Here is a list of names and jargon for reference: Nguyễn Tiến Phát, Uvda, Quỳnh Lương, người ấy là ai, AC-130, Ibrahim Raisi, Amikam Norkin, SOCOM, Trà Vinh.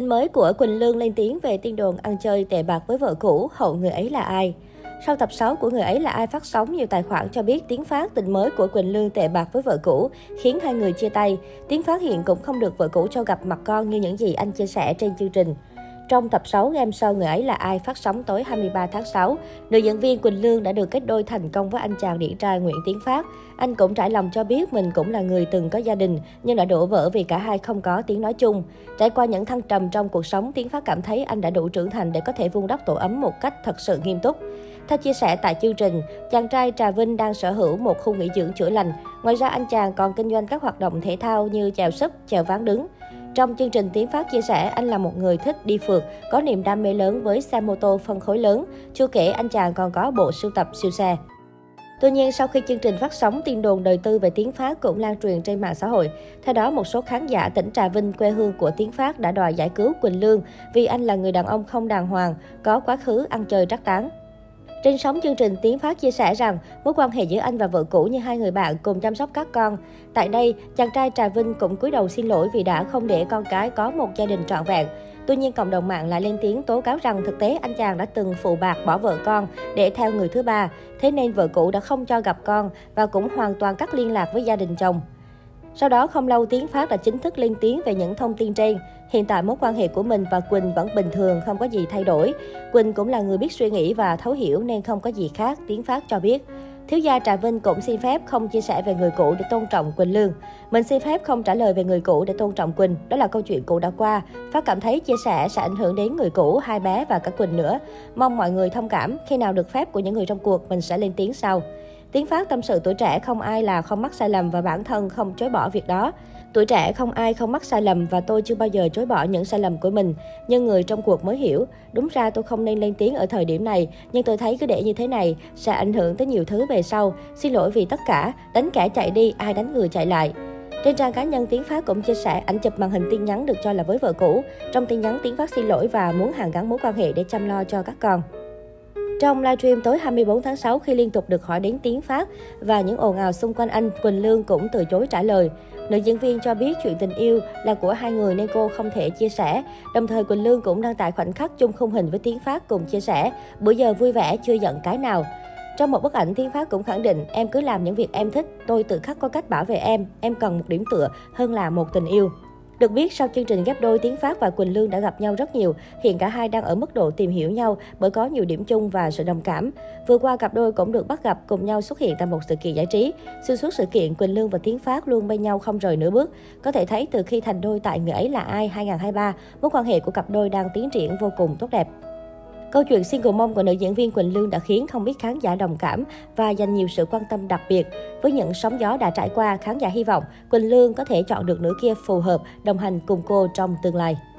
Tin mới của Quỳnh Lương lên tiếng về tin đồn ăn chơi tệ bạc với vợ cũ, hậu Người ấy là ai. Sau tập 6 của Người ấy là ai phát sóng, nhiều tài khoản cho biết Tiến Phát tình mới của Quỳnh Lương tệ bạc với vợ cũ, khiến hai người chia tay. Tiến Phát hiện cũng không được vợ cũ cho gặp mặt con như những gì anh chia sẻ trên chương trình. Trong tập 6 game show Người ấy là ai phát sóng tối 23 tháng 6, nữ diễn viên Quỳnh Lương đã được kết đôi thành công với anh chàng điển trai Nguyễn Tiến Phát. Anh cũng trải lòng cho biết mình cũng là người từng có gia đình nhưng đã đổ vỡ vì cả hai không có tiếng nói chung. Trải qua những thăng trầm trong cuộc sống, Tiến Phát cảm thấy anh đã đủ trưởng thành để có thể vun đắp tổ ấm một cách thật sự nghiêm túc. Theo chia sẻ tại chương trình, chàng trai Trà Vinh đang sở hữu một khu nghỉ dưỡng chữa lành. Ngoài ra, anh chàng còn kinh doanh các hoạt động thể thao như chèo sấp, chèo ván đứng. Trong chương trình, Tiến Phát chia sẻ anh là một người thích đi phượt, có niềm đam mê lớn với xe mô tô phân khối lớn. Chưa kể, anh chàng còn có bộ sưu tập siêu xe. Tuy nhiên, sau khi chương trình phát sóng, tin đồn đời tư về Tiến Phát cũng lan truyền trên mạng xã hội. Theo đó, một số khán giả tỉnh Trà Vinh, quê hương của Tiến Phát, đã đòi giải cứu Quỳnh Lương vì anh là người đàn ông không đàng hoàng, có quá khứ ăn chơi trác táng. Trên sóng chương trình, Tiến Phát chia sẻ rằng mối quan hệ giữa anh và vợ cũ như hai người bạn cùng chăm sóc các con. Tại đây, chàng trai Trà Vinh cũng cúi đầu xin lỗi vì đã không để con cái có một gia đình trọn vẹn. Tuy nhiên, cộng đồng mạng lại lên tiếng tố cáo rằng thực tế anh chàng đã từng phụ bạc bỏ vợ con để theo người thứ ba. Thế nên vợ cũ đã không cho gặp con và cũng hoàn toàn cắt liên lạc với gia đình chồng. Sau đó không lâu, Tiến Phát đã chính thức lên tiếng về những thông tin trên. Hiện tại mối quan hệ của mình và Quỳnh vẫn bình thường, không có gì thay đổi. Quỳnh cũng là người biết suy nghĩ và thấu hiểu nên không có gì khác, Tiến Phát cho biết. Thiếu gia Trà Vinh cũng xin phép không chia sẻ về người cũ để tôn trọng Quỳnh Lương. Mình xin phép không trả lời về người cũ để tôn trọng Quỳnh. Đó là câu chuyện cũ đã qua. Phát cảm thấy chia sẻ sẽ ảnh hưởng đến người cũ, hai bé và cả Quỳnh nữa. Mong mọi người thông cảm. Khi nào được phép của những người trong cuộc, mình sẽ lên tiếng sau. Tiến Phát tâm sự tuổi trẻ không ai là không mắc sai lầm và bản thân không chối bỏ việc đó. Tuổi trẻ không ai không mắc sai lầm và tôi chưa bao giờ chối bỏ những sai lầm của mình. Nhưng người trong cuộc mới hiểu. Đúng ra tôi không nên lên tiếng ở thời điểm này, nhưng tôi thấy cứ để như thế này sẽ ảnh hưởng tới nhiều thứ về sau. Xin lỗi vì tất cả, đánh kẻ chạy đi, ai đánh người chạy lại. Trên trang cá nhân, Tiến Phát cũng chia sẻ ảnh chụp màn hình tin nhắn được cho là với vợ cũ. Trong tin nhắn, Tiến Phát xin lỗi và muốn hàn gắn mối quan hệ để chăm lo cho các con. Trong livestream tối 24 tháng 6, khi liên tục được hỏi đến Tiến Phát và những ồn ào xung quanh anh, Quỳnh Lương cũng từ chối trả lời. Nữ diễn viên cho biết chuyện tình yêu là của hai người nên cô không thể chia sẻ. Đồng thời, Quỳnh Lương cũng đăng tải khoảnh khắc chung khung hình với Tiến Phát cùng chia sẻ bữa giờ vui vẻ chưa giận cái nào. Trong một bức ảnh, Tiến Phát cũng khẳng định em cứ làm những việc em thích, tôi tự khắc có cách bảo vệ em cần một điểm tựa hơn là một tình yêu. Được biết, sau chương trình ghép đôi, Tiến Phát và Quỳnh Lương đã gặp nhau rất nhiều. Hiện cả hai đang ở mức độ tìm hiểu nhau bởi có nhiều điểm chung và sự đồng cảm. Vừa qua, cặp đôi cũng được bắt gặp cùng nhau xuất hiện tại một sự kiện giải trí. Xuyên suốt sự kiện, Quỳnh Lương và Tiến Phát luôn bên nhau không rời nửa bước. Có thể thấy từ khi thành đôi tại Người ấy là ai 2023, mối quan hệ của cặp đôi đang tiến triển vô cùng tốt đẹp. Câu chuyện single mom của nữ diễn viên Quỳnh Lương đã khiến không ít khán giả đồng cảm và dành nhiều sự quan tâm đặc biệt. Với những sóng gió đã trải qua, khán giả hy vọng Quỳnh Lương có thể chọn được nửa kia phù hợp, đồng hành cùng cô trong tương lai.